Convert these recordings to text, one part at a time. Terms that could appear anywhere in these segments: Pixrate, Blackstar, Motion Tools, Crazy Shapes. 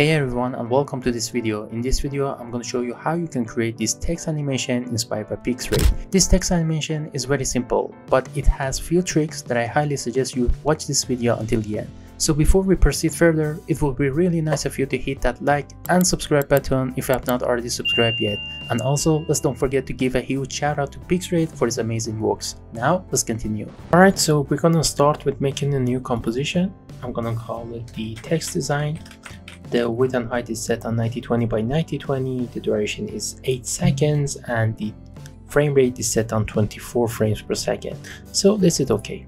Hey everyone, and welcome to this video. In this video I'm going to show you how you can create this text animation inspired by Pixrate. This text animation is very simple, but it has few tricks that I highly suggest you watch this video until the end. So before we proceed further, it would be really nice of you to hit that like and subscribe button if you have not already subscribed yet. And also, let's don't forget to give a huge shout out to Pixrate for his amazing works. Now, let's continue. Alright, so we're gonna start with making a new composition. I'm gonna call it the text design. The width and height is set on 1920 by 1920, the duration is 8 seconds, and the frame rate is set on 24 frames per second. So this is okay.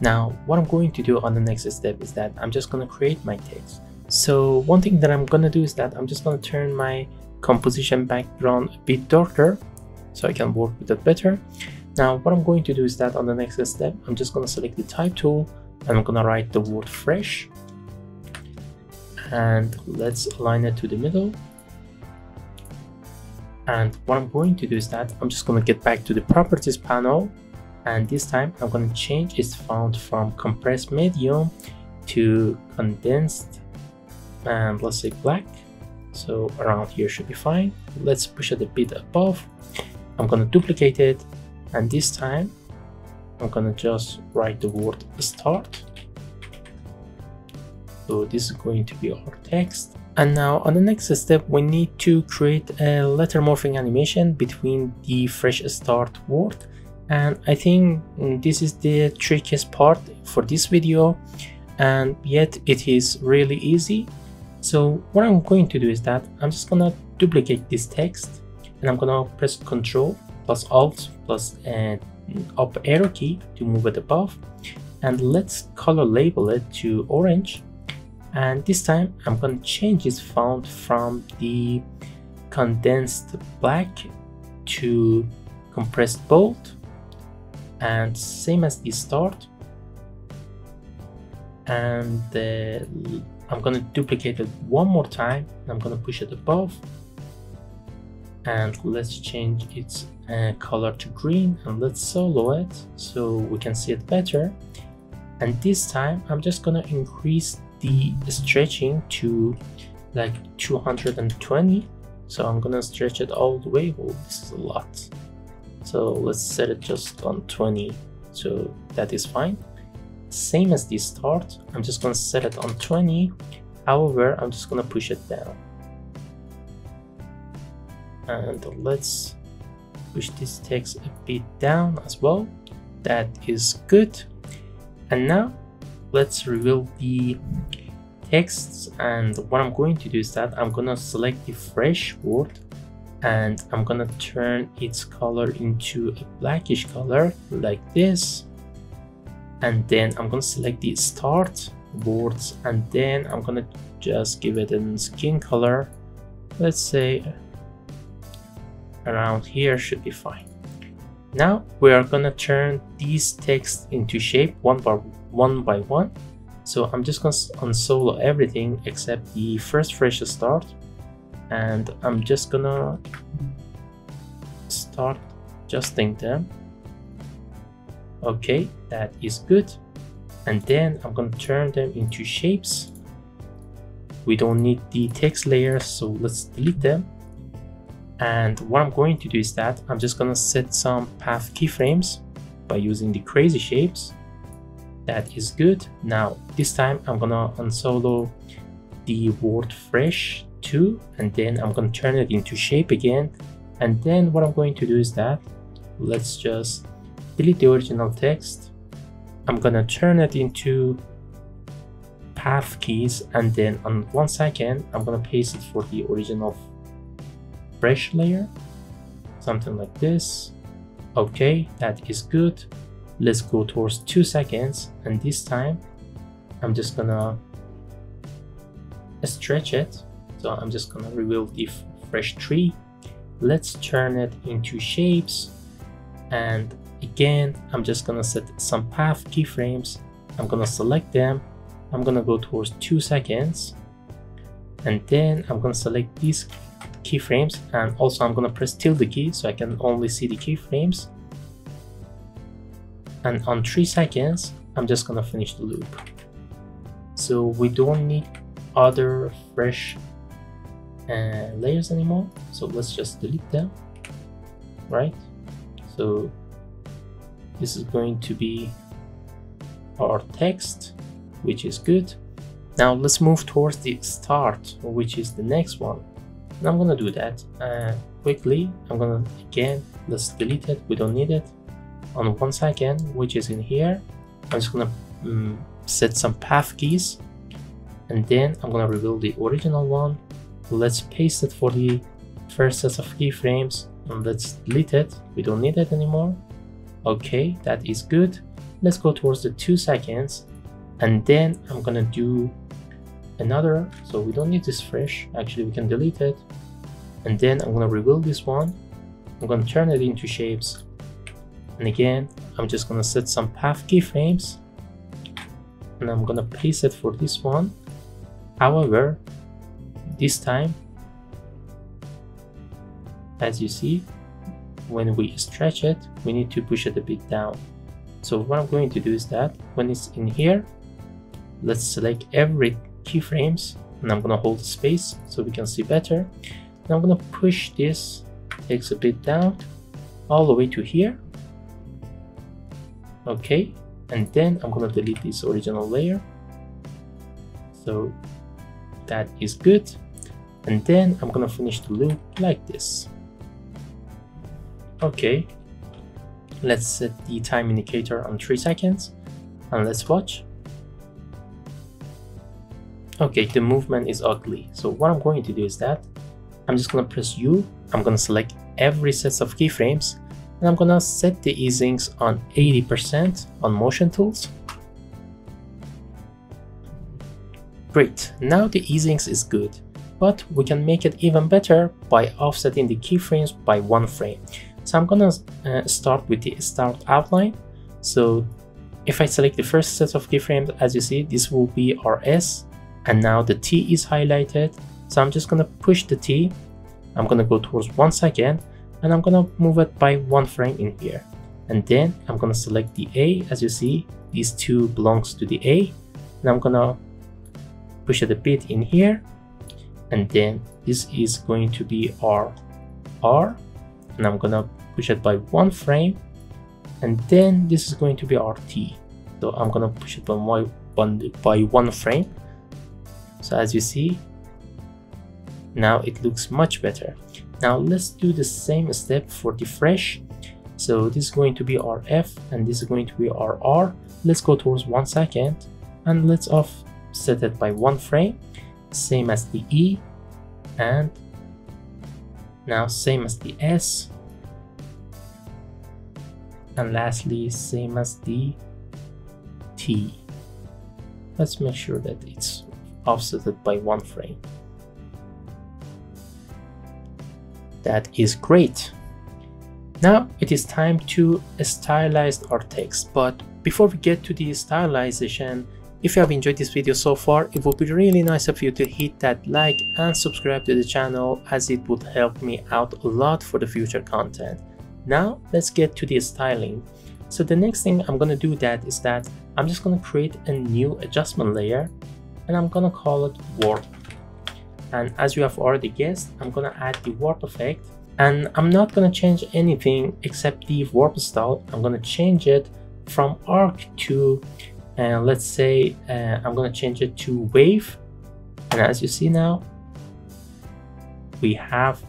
Now, what I'm going to do on the next step is that I'm just going to create my text. So one thing that I'm going to do is that I'm just going to turn my composition background a bit darker so I can work with it better. Now, what I'm going to do is that on the next step, I'm just going to select the type tool and I'm going to write the word fresh. And let's align it to the middle. And what I'm going to do is that I'm just going to get back to the properties panel. And this time I'm going to change its font from compressed medium to condensed, and let's say black. So around here should be fine. Let's push it a bit above. I'm going to duplicate it, and this time I'm going to just write the word start. So this is going to be our text. And now on the next step, we need to create a letter morphing animation between the fresh start word. And I think this is the trickiest part for this video, and yet it is really easy. So what I'm going to do is that I'm just gonna duplicate this text, and I'm gonna press Ctrl plus Alt plus up arrow key to move it above, and let's color label it to orange. And this time I'm gonna change its font from the condensed black to compressed bold. And same as the start, and I'm gonna duplicate it one more time. I'm gonna push it above, and let's change its color to green, and let's solo it so we can see it better. And this time I'm just gonna increase the stretching to like 220, so I'm gonna stretch it all the way. Well, this is a lot. So let's set it just on 20, so that is fine. Same as the start, I'm just going to set it on 20, however, I'm just going to push it down. And let's push this text a bit down as well. That is good. And now let's reveal the texts, and what I'm going to do is that I'm going to select the fresh word, and I'm gonna turn its color into a blackish color like this. And then I'm gonna select the start words, and then I'm gonna just give it a skin color. Let's say around here should be fine. Now we are gonna turn these texts into shape one by one. So I'm just gonna unsolo everything except the first fresh start. And I'm just gonna start adjusting them. Okay, that is good. And then I'm gonna turn them into shapes. We don't need the text layers, so let's delete them. And what I'm going to do is that I'm just gonna set some path keyframes by using the Crazy Shapes. That is good. Now this time I'm gonna unsolo the word fresh, and then I'm going to turn it into shape again. And then what I'm going to do is that let's just delete the original text. I'm going to turn it into path keys, and then on 1 second I'm going to paste it for the original fresh layer, something like this. Okay, that is good. Let's go towards 2 seconds, and this time I'm just gonna stretch it. So I'm just gonna reveal the fresh tree. Let's turn it into shapes, and again I'm just gonna set some path keyframes. I'm gonna select them, I'm gonna go towards 2 seconds, and then I'm gonna select these keyframes, and also I'm gonna press tilde key so I can only see the keyframes. And on 3 seconds I'm just gonna finish the loop. So we don't need other fresh layers anymore, so let's just delete them, right? So this is going to be our text, which is good. Now let's move towards the start, which is the next one, and I'm gonna do that quickly. I'm gonna, again, let's delete it, we don't need it. On 1 second, which is in here, I'm just gonna set some path keys, and then I'm gonna rebuild the original one. Let's paste it for the first set of keyframes, and let's delete it, we don't need it anymore. Okay, that is good. Let's go towards the 2 seconds, and then I'm gonna do another, so we don't need this fresh, actually we can delete it, and then I'm gonna rebuild this one. I'm gonna turn it into shapes, and again I'm just gonna set some path keyframes, and I'm gonna paste it for this one. However, this time, as you see, when we stretch it, we need to push it a bit down. So what I'm going to do is that when it's in here, let's select every keyframes, and I'm gonna hold space so we can see better. And I'm gonna push this X a bit down all the way to here. Okay, and then I'm gonna delete this original layer. So that is good. And then I'm gonna finish the loop like this. Okay, let's set the time indicator on 3 seconds and let's watch. Okay, the movement is ugly. So what I'm going to do is that I'm just gonna press U, I'm gonna select every set of keyframes, and I'm gonna set the easings on 80% on Motion Tools. Great, now the easings is good, but we can make it even better by offsetting the keyframes by 1 frame. So I'm gonna start with the start outline. So if I select the first set of keyframes, as you see, this will be our S, and now the T is highlighted. So I'm just gonna push the T, I'm gonna go towards 1 second, and I'm gonna move it by 1 frame in here. And then I'm gonna select the A, as you see, these two belongs to the A, and I'm gonna push it a bit in here. And then this is going to be our R, and I'm gonna push it by 1 frame, and then this is going to be our T, so I'm gonna push it by 1 frame. So as you see, now it looks much better. Now let's do the same step for the fresh. So this is going to be our F, and this is going to be our R. Let's go towards 1 second, and let's offset it by 1 frame, same as the E, and now same as the S, and lastly same as the T. Let's make sure that it's offsetted by 1 frame. That is great. Now it is time to stylize our text, but before we get to the stylization, if you have enjoyed this video so far, it would be really nice of you to hit that like and subscribe to the channel, as it would help me out a lot for the future content. Now let's get to the styling. So the next thing I'm gonna do that is that I'm just gonna create a new adjustment layer, and I'm gonna call it warp. And as you have already guessed, I'm gonna add the warp effect, and I'm not gonna change anything except the warp style. I'm gonna change it from arc to let's say I'm gonna change it to wave, and as you see now we have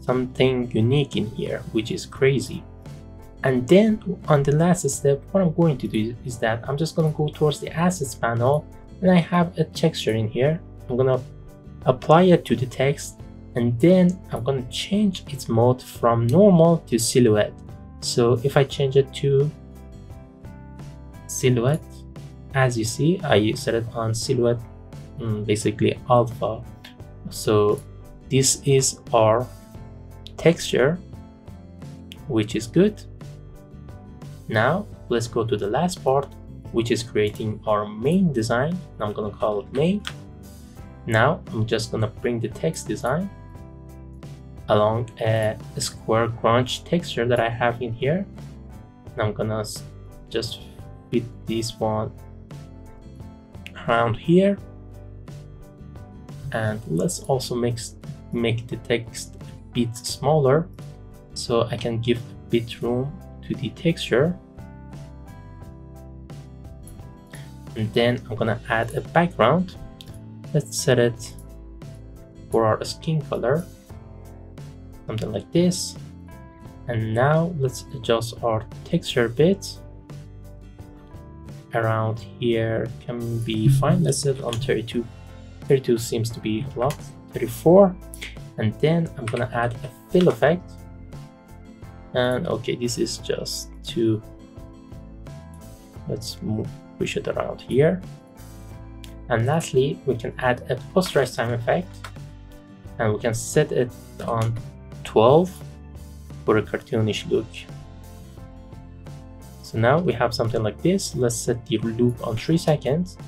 something unique in here, which is crazy. And then on the last step, what I'm going to do is that I'm just gonna go towards the assets panel, and I have a texture in here. I'm gonna apply it to the text, and then I'm gonna change its mode from normal to silhouette. So if I change it to silhouette, as you see, I set it on silhouette, basically alpha. So this is our texture, which is good. Now let's go to the last part, which is creating our main design. I'm gonna call it main. Now I'm just gonna bring the text design along a square crunch texture that I have in here, and I'm gonna just fit this one around here. And let's also make the text a bit smaller, so I can give a bit room to the texture. And then I'm gonna add a background. Let's set it for our skin color, something like this. And now let's adjust our texture bit. Around here can be fine. Let's set it on 32. 32 seems to be locked. 34. And then I'm gonna add a fill effect. And okay, this is just to, let's move, push it around here. And lastly, we can add a post-rest time effect, and we can set it on 12 for a cartoonish look. So now we have something like this. Let's set the loop on 3 seconds.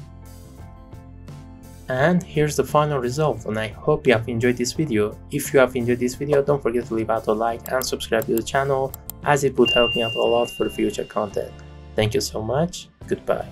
And here's the final result, and I hope you have enjoyed this video. If you have enjoyed this video, don't forget to leave out a like and subscribe to the channel, as it would help me out a lot for future content. Thank you so much. Goodbye.